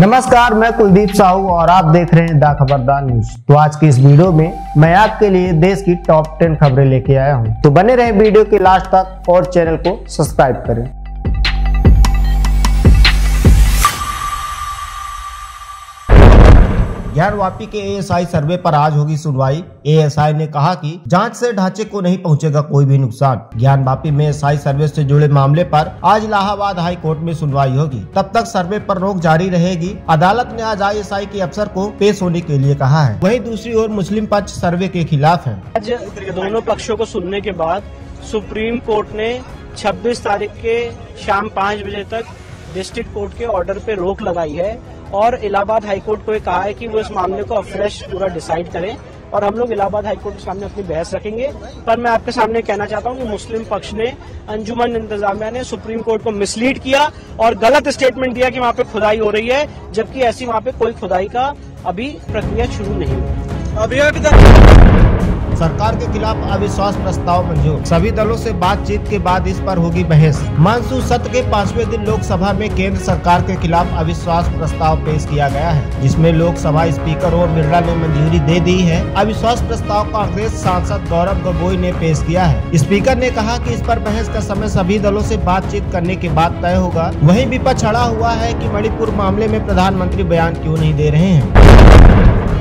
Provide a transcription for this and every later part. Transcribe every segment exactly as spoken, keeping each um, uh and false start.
नमस्कार, मैं कुलदीप साहू और आप देख रहे हैं द खबरदार न्यूज। तो आज की इस वीडियो में मैं आपके लिए देश की टॉप टेन खबरें लेके आया हूं। तो बने रहें वीडियो के लास्ट तक और चैनल को सब्सक्राइब करें। ज्ञानवापी के ए एस आई सर्वे पर आज होगी सुनवाई। ए एस आई ने कहा कि जांच से ढांचे को नहीं पहुंचेगा कोई भी नुकसान। ज्ञानवापी में ए एस आई सर्वे से जुड़े मामले पर आज इलाहाबाद हाई कोर्ट में सुनवाई होगी। तब तक सर्वे पर रोक जारी रहेगी। अदालत ने आज ए एस आई के अफसर को पेश होने के लिए कहा है। वहीं दूसरी ओर मुस्लिम पक्ष सर्वे के खिलाफ है। आज दोनों पक्षों को सुनने के बाद सुप्रीम कोर्ट ने छब्बीस तारीख के शाम पाँच बजे तक डिस्ट्रिक्ट कोर्ट के ऑर्डर पे रोक लगाई है और इलाहाबाद हाईकोर्ट को ये कहा है कि वो इस मामले को फ्रेश पूरा डिसाइड करें और हम लोग इलाहाबाद हाईकोर्ट के सामने अपनी बहस रखेंगे। पर मैं आपके सामने कहना चाहता हूं कि मुस्लिम पक्ष ने, अंजुमन इंतजामिया ने सुप्रीम कोर्ट को मिसलीड किया और गलत स्टेटमेंट दिया कि वहां पे खुदाई हो रही है, जबकि ऐसी वहां पे कोई खुदाई का अभी प्रक्रिया शुरू नहीं हुई। अभी अभी तक सरकार के खिलाफ अविश्वास प्रस्ताव मंजूर। सभी दलों से बातचीत के बाद इस पर होगी बहस। मानसून सत्र के पांचवें दिन लोकसभा में केंद्र सरकार के खिलाफ अविश्वास प्रस्ताव पेश किया गया है, जिसमें लोकसभा स्पीकर ओम बिरला ने मंजूरी दे दी है। अविश्वास प्रस्ताव कांग्रेस सांसद गौरव गगोई ने पेश किया है। स्पीकर ने कहा कि इस पर बहस का समय सभी दलों से बातचीत करने के बाद तय होगा। वहीं विपक्ष अड़ा हुआ है कि मणिपुर मामले में प्रधानमंत्री बयान क्यों नहीं दे रहे हैं।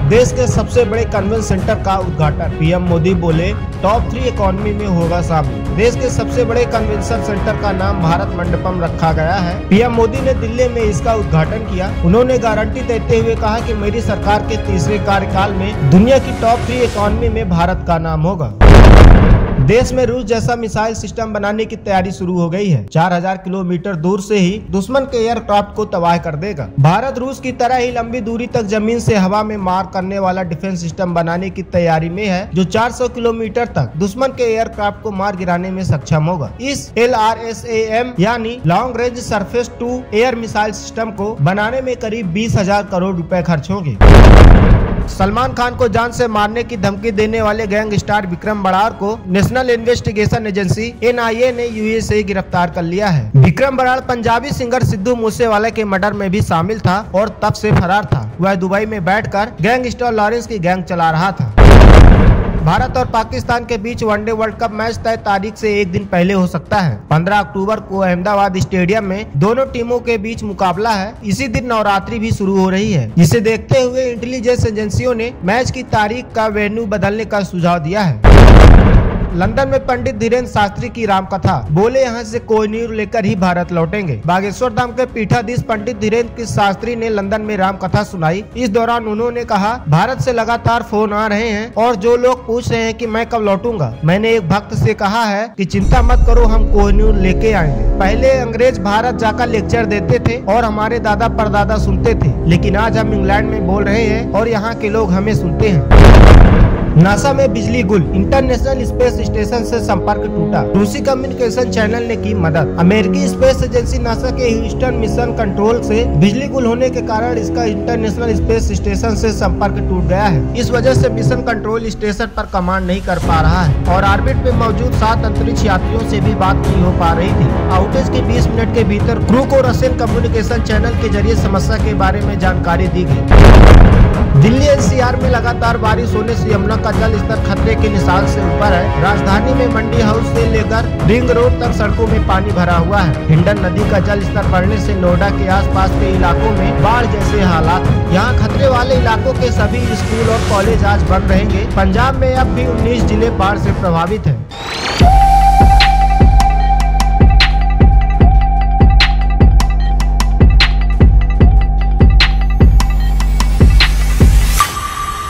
देश के सबसे बड़े कन्वेंशन सेंटर का उद्घाटन। पीएम मोदी बोले टॉप थ्री इकोनॉमी में होगा शामिल। देश के सबसे बड़े कन्वेंशन सेंटर का नाम भारत मंडपम रखा गया है। पीएम मोदी ने दिल्ली में इसका उद्घाटन किया। उन्होंने गारंटी देते हुए कहा कि मेरी सरकार के तीसरे कार्यकाल में दुनिया की टॉप थ्री इकोनॉमी में भारत का नाम होगा। देश में रूस जैसा मिसाइल सिस्टम बनाने की तैयारी शुरू हो गई है। चार हज़ार किलोमीटर दूर से ही दुश्मन के एयरक्राफ्ट को तबाह कर देगा। भारत रूस की तरह ही लंबी दूरी तक जमीन से हवा में मार करने वाला डिफेंस सिस्टम बनाने की तैयारी में है, जो चार सौ किलोमीटर तक दुश्मन के एयरक्राफ्ट को मार गिराने में सक्षम होगा। इस L R S A M यानी long range surface to air missile system को बनाने में करीब बीस हजार करोड़ रूपए खर्च होंगे। सलमान खान को जान से मारने की धमकी देने वाले गैंगस्टर विक्रम बराड़ को national investigation agency N I A ने यू एस से गिरफ्तार कर लिया है। विक्रम बराड़ पंजाबी सिंगर सिद्धू मूसेवाला के मर्डर में भी शामिल था और तब से फरार था। वह दुबई में बैठकर गैंगस्टर लॉरेंस की गैंग चला रहा था। भारत और पाकिस्तान के बीच वनडे वर्ल्ड कप मैच तय तारीख से एक दिन पहले हो सकता है। पंद्रह अक्टूबर को अहमदाबाद स्टेडियम में दोनों टीमों के बीच मुकाबला है। इसी दिन नवरात्रि भी शुरू हो रही है। इसे देखते हुए इंटेलिजेंस एजेंसियों ने मैच की तारीख का वेन्यू बदलने का सुझाव दिया है। लंदन में पंडित धीरेंद्र शास्त्री की रामकथा। बोले यहाँ से कोहिनूर लेकर ही भारत लौटेंगे। बागेश्वर धाम के पीठाधीश पंडित धीरेंद्र शास्त्री ने लंदन में रामकथा सुनाई। इस दौरान उन्होंने कहा, भारत से लगातार फोन आ रहे हैं और जो लोग पूछ रहे हैं कि मैं कब लौटूंगा, मैंने एक भक्त से कहा है कि चिंता मत करो, हम कोहिनूर लेके आएंगे। पहले अंग्रेज भारत जाकर लेक्चर देते थे और हमारे दादा परदादा सुनते थे, लेकिन आज हम इंग्लैंड में बोल रहे हैं और यहाँ के लोग हमें सुनते हैं। नासा में बिजली गुल। इंटरनेशनल स्पेस स्टेशन से संपर्क टूटा। रूसी कम्युनिकेशन चैनल ने की मदद। अमेरिकी स्पेस एजेंसी नासा के ह्यूस्टन मिशन कंट्रोल से बिजली गुल होने के कारण इसका इंटरनेशनल स्पेस स्टेशन से संपर्क टूट गया है। इस वजह से मिशन कंट्रोल स्टेशन पर कमांड नहीं कर पा रहा है और ऑर्बिट में मौजूद सात अंतरिक्ष यात्रियों से भी बात नहीं हो पा रही थी। आउटेज के बीस मिनट के भीतर क्रू को रशियन कम्युनिकेशन चैनल के जरिए समस्या के बारे में जानकारी दी गयी। दिल्ली एन सी आर में लगातार बारिश होने से यमुना का जल स्तर खतरे के निशान से ऊपर है। राजधानी में मंडी हाउस से लेकर रिंग रोड तक सड़कों में पानी भरा हुआ है। हिंडन नदी का जल स्तर बढ़ने से नोएडा के आसपास के इलाकों में बाढ़ जैसे हालात हैं। यहाँ खतरे वाले इलाकों के सभी स्कूल और कॉलेज आज बंद रहेंगे। पंजाब में अब भी उन्नीस जिले बाढ़ से प्रभावित हैं।